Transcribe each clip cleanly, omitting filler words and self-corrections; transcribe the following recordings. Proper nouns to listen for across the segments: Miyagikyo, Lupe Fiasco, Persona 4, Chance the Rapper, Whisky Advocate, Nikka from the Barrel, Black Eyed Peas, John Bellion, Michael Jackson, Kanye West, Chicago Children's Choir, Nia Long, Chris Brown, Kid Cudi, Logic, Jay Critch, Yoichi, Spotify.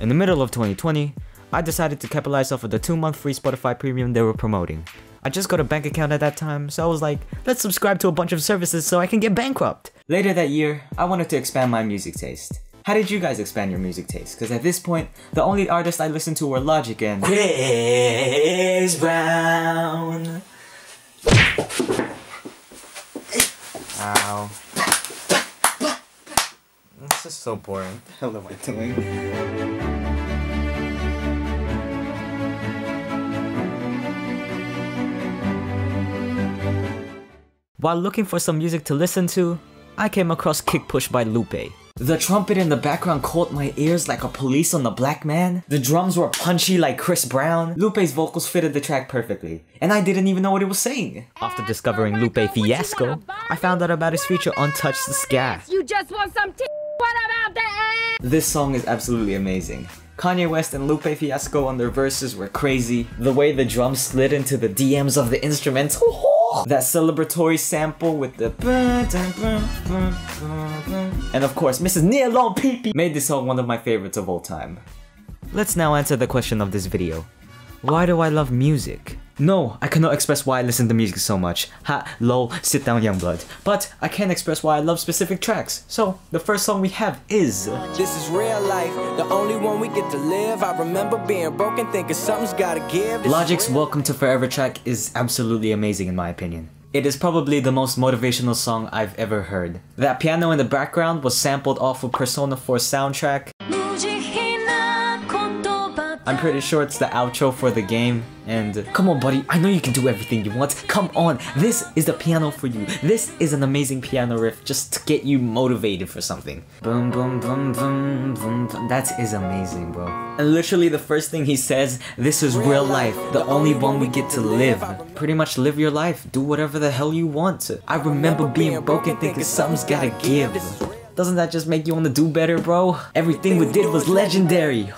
In the middle of 2020, I decided to capitalize off of the 2-month free Spotify Premium they were promoting. I just got a bank account at that time, so I was like, let's subscribe to a bunch of services so I can get bankrupt. Later that year, I wanted to expand my music taste. How did you guys expand your music taste? Because at this point, the only artists I listened to were Logic and Chris Brown. Ow. This is so boring. What the hell am I doing? While looking for some music to listen to, I came across Kick Push by Lupe. The trumpet in the background caught my ears like a police on the black man. The drums were punchy like Chris Brown. Lupe's vocals fitted the track perfectly, and I didn't even know what he was saying. After discovering Lupe Fiasco, I found out about his feature on Touch the Sky. You just want some tea? What about the ass? This song is absolutely amazing. Kanye West and Lupe Fiasco on their verses were crazy. The way the drums slid into the DMs of the instruments. That celebratory sample with the and of course Mrs. Nia Long Pee-Pee made this song one of my favorites of all time. Let's now answer the question of this video. Why do I love music? No, I cannot express why I listen to music so much. Ha, lol, sit down Youngblood. But I can express why I love specific tracks. So, the first song we have is... This is real life, the only one we get to live. I remember being broken, thinking something's gotta give. Logic's Welcome to Forever track is absolutely amazing in my opinion. It is probably the most motivational song I've ever heard. That piano in the background was sampled off of Persona 4 soundtrack. I'm pretty sure it's the outro for the game, and come on buddy, I know you can do everything you want, come on, this is the piano for you, this is an amazing piano riff just to get you motivated for something. Boom boom boom boom boom, boom. That is amazing bro. And literally the first thing he says, this is real life, the only one we get to live. Pretty much live your life, do whatever the hell you want. I remember being broken thinking something's gotta give. Doesn't that just make you want to do better bro? Everything we did was legendary.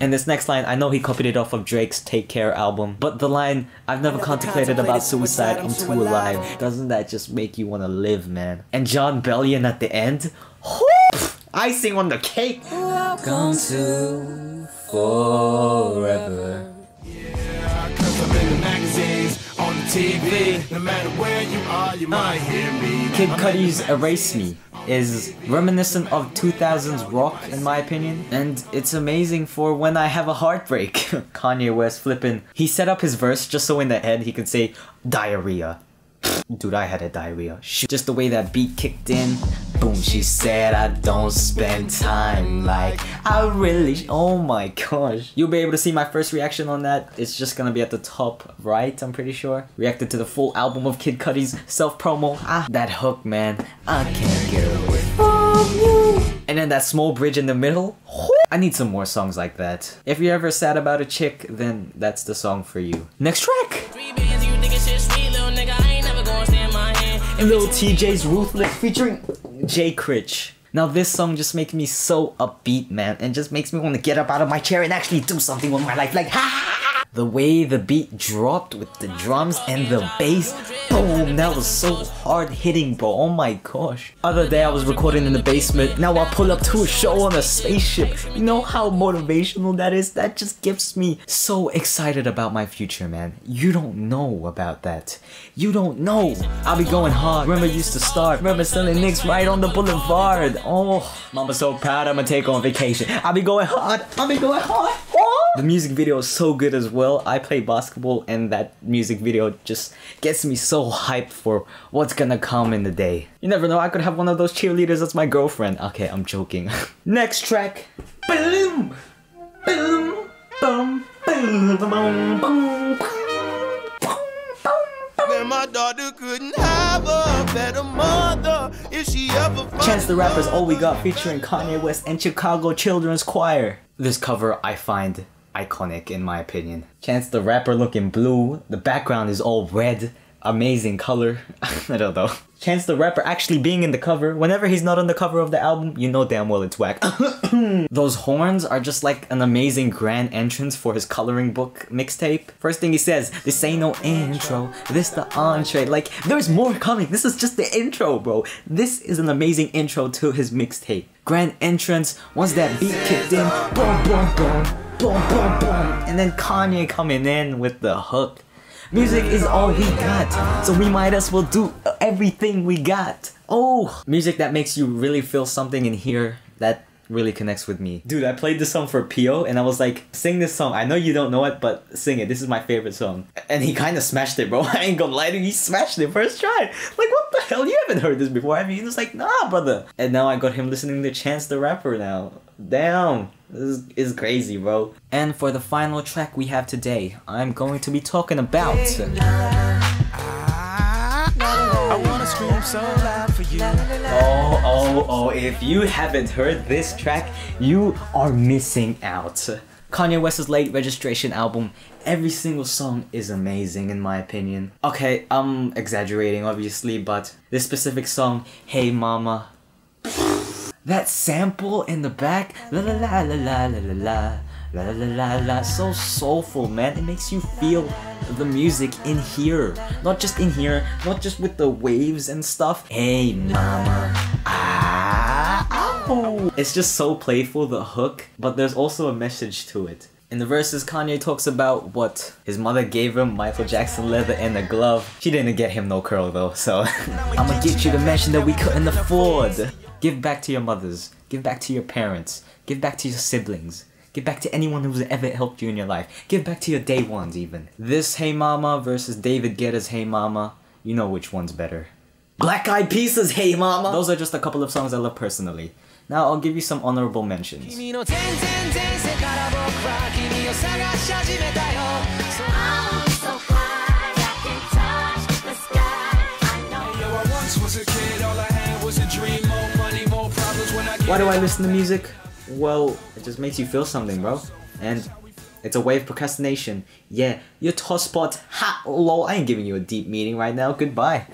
And this next line, I know he copied it off of Drake's Take Care album, but the line, I've never contemplated about suicide, I'm too alive. Doesn't that just make you want to live, man? And John Bellion at the end? Icing on the cake! Welcome to forever. Yeah, 'cause I'm in the magazines, on the TV, no matter where you are, you might hear me. Kid Cudi's Erase Me is reminiscent of 2000s rock in my opinion, and it's amazing for when I have a heartbreak. Kanye West flippin'. He set up his verse just so in the end he could say diarrhea. Dude, I had a diarrhea. Shoot. Just the way that beat kicked in. Boom, she said I don't spend time like I really oh my gosh. You'll be able to see my first reaction on that. It's just gonna be at the top right, I'm pretty sure. Reacted to the full album of Kid Cudi's self-promo. Ah, that hook, man. I can't get away from you. And then that small bridge in the middle. I need some more songs like that. If you're ever sad about a chick, then that's the song for you. Next track! Lil TJ's Ruthless featuring Jay Critch. Now this song just makes me so upbeat, man, and just makes me want to get up out of my chair and actually do something with my life, like ha! The way the beat dropped with the drums and the bass, boom, that was so hard hitting bro, oh my gosh. Other day I was recording in the basement, now I pull up to a show on a spaceship. You know how motivational that is? That just gets me so excited about my future, man. You don't know about that. You don't know. I'll be going hard, remember used to starve, remember selling nicks right on the boulevard. Oh, mama's so proud I'ma take on vacation. I'll be going hard, I'll be going hard. Oh! The music video is so good as well. I play basketball and that music video just gets me so hyped for what's gonna come in the day. You never know, I could have one of those cheerleaders as my girlfriend. Okay, I'm joking. Next track. Boom! Boom! Boom! Boom! Boom! Boom! My daughter couldn't have a better mother if she ever Chance the Rapper's All We Got featuring Kanye West and Chicago Children's Choir. This cover I find iconic in my opinion. Chance the Rapper looking blue, the background is all red. amazing color. I don't know. Chance the Rapper actually being in the cover. Whenever he's not on the cover of the album, you know damn well it's whack. Those horns are just like an amazing grand entrance for his coloring book mixtape. First thing he says, this ain't no intro, this the entree. Like, there's more coming, this is just the intro, bro. This is an amazing intro to his mixtape. Grand entrance, once that beat kicked in, boom, boom, boom. Boom, boom, boom. And then Kanye coming in with the hook. Music is all he got, so we might as well do everything we got. Oh! Music that makes you really feel something in here that really connects with me. Dude, I played this song for Pio and I was like, sing this song. I know you don't know it, but sing it. This is my favorite song. And he kind of smashed it, bro. I ain't gonna lie to you. He smashed it first try. Like, what the hell? You haven't heard this before, have you? He was like, nah, brother. And now I got him listening to Chance the Rapper now. Damn. This is crazy, bro. And for the final track we have today, I'm going to be talking about... I wanna scream so loud for you. Oh, oh, oh, if you haven't heard this track, you are missing out. Kanye West's Late Registration album, every single song is amazing in my opinion. Okay, I'm exaggerating obviously, but this specific song, Hey Mama, that sample in the back, la la la la la la la la la la la la, so soulful, man. It makes you feel the music in here, not just in here, not just with the waves and stuff. Hey mama, ah, ow. It's just so playful, the hook, but there's also a message to it. In the verses, Kanye talks about what his mother gave him, Michael Jackson leather and a glove. She didn't get him no curl though, so I'ma get you the mansion that we couldn't afford. Give back to your mothers, give back to your parents, give back to your siblings, give back to anyone who's ever helped you in your life, give back to your day ones even. This Hey Mama versus David Guetta's Hey Mama, you know which one's better. Black Eyed Peas' Hey Mama! Those are just a couple of songs I love personally. Now I'll give you some honorable mentions. Why do I listen to music? Well, it just makes you feel something, bro. And it's a way of procrastination. Yeah, you're toss spot. Ha! Lol, I ain't giving you a deep meaning right now. Goodbye.